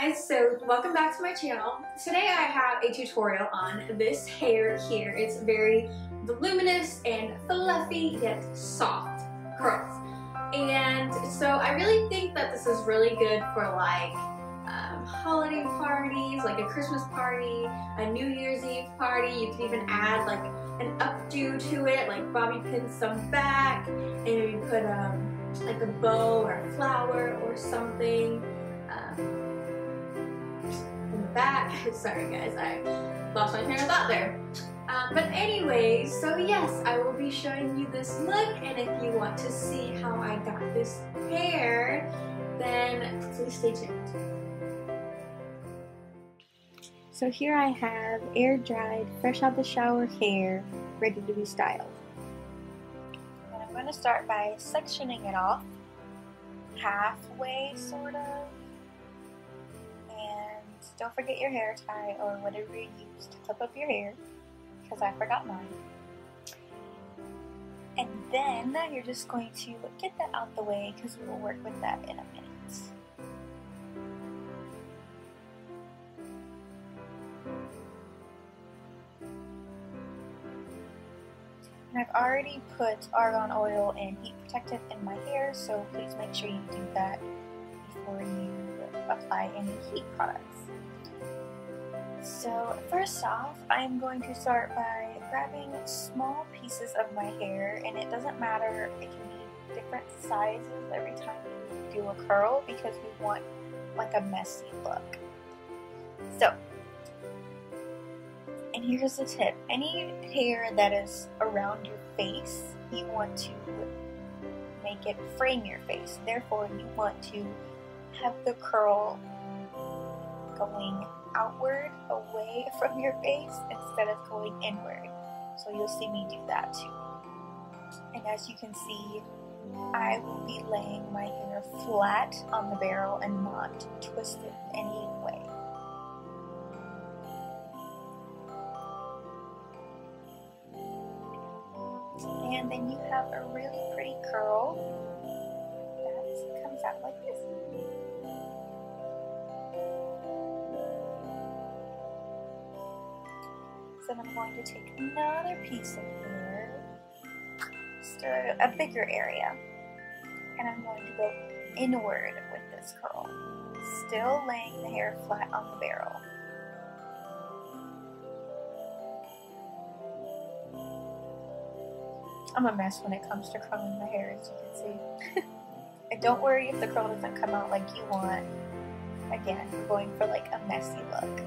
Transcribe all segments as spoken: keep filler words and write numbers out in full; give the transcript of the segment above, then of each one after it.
guys, so welcome back to my channel. Today I have a tutorial on this hair here. It's very voluminous and fluffy yet soft curls, and so I really think that this is really good for like um, holiday parties, like a Christmas party, a New Year's Eve party. You can even add like an updo to it, like bobby pin some back and maybe put um, like a bow or a flower or something um, in the back. Sorry guys, I lost my train of thought there. Um, but anyway, so yes, I will be showing you this look, and if you want to see how I got this hair, then please stay tuned. So here I have air dried, fresh out the shower hair, ready to be styled. I'm going to start by sectioning it off, halfway sort of, and don't forget your hair tie or whatever you use to clip up your hair, because I forgot mine. And then you're just going to get that out the way, because we will work with that in a minute. And I've already put argan oil and heat protectant in my hair, so please make sure you do that before you apply any heat products. So first off, I'm going to start by grabbing small pieces of my hair, and it doesn't matter, it can be different sizes every time you do a curl because we want like a messy look. So. And here's the tip, any hair that is around your face, you want to make it frame your face. Therefore, you want to have the curl going outward, away from your face, instead of going inward. So you'll see me do that too. And as you can see, I will be laying my hair flat on the barrel and not twist it any way. And then you have a really pretty curl that comes out like this. So I'm going to take another piece of hair, just a, a bigger area, and I'm going to go inward with this curl, still laying the hair flat on the barrel. I'm a mess when it comes to curling my hair, as you can see. And don't worry if the curl doesn't come out like you want. Again, I'm going for like a messy look.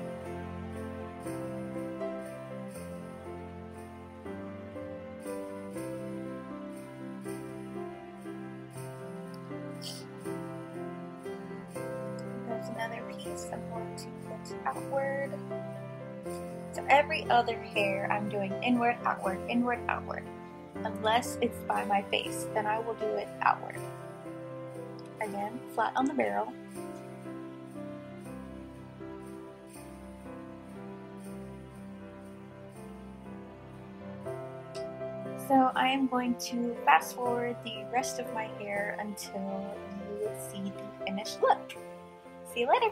There's another piece I'm going to put outward. So every other hair I'm doing inward, outward, inward, outward. Unless it's by my face, then I will do it outward. Again, flat on the barrel. So I am going to fast forward the rest of my hair until you see the finished look. See you later!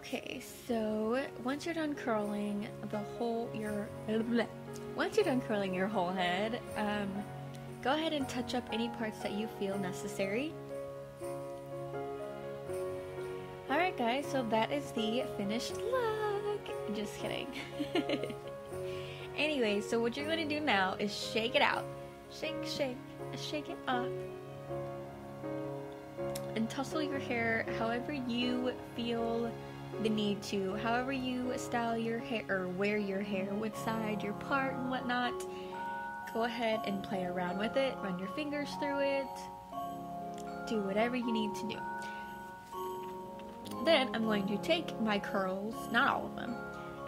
Okay, so once you're done curling the whole your once you're done curling your whole head, um, go ahead and touch up any parts that you feel necessary. Alright guys, so that is the finished look. Just kidding. Anyway, so what you're going to do now is shake it out. Shake, shake, shake it up. And tussle your hair however you feel the need to, however you style your hair or wear your hair, what side, your part and whatnot. Go ahead and play around with it, run your fingers through it, do whatever you need to do. Then I'm going to take my curls, not all of them,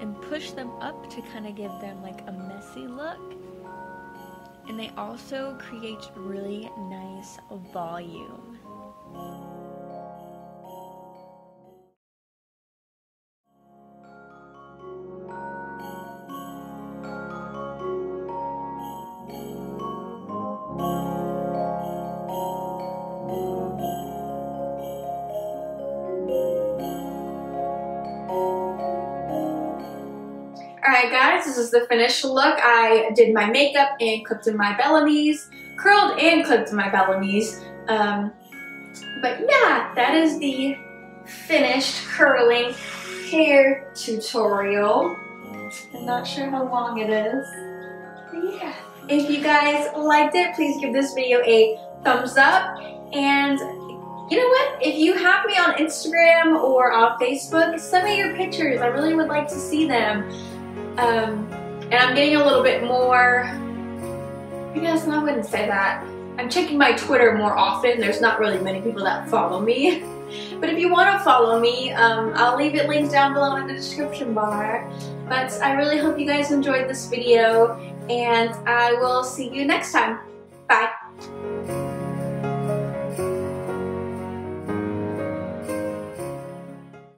and push them up to kind of give them like a messy look. And they also create really nice volume. Alright guys, this is the finished look. I did my makeup and clipped in my Bellamy's. Curled and clipped in my Bellamy's. Um, but yeah, that is the finished curling hair tutorial. I'm not sure how long it is. But yeah. If you guys liked it, please give this video a thumbs up. And you know what? If you have me on Instagram or on Facebook, send me your pictures. I really would like to see them. Um, and I'm getting a little bit more, I guess I wouldn't say that. I'm checking my Twitter more often. There's not really many people that follow me. But if you want to follow me, um, I'll leave it linked down below in the description bar. But I really hope you guys enjoyed this video, and I will see you next time. Bye.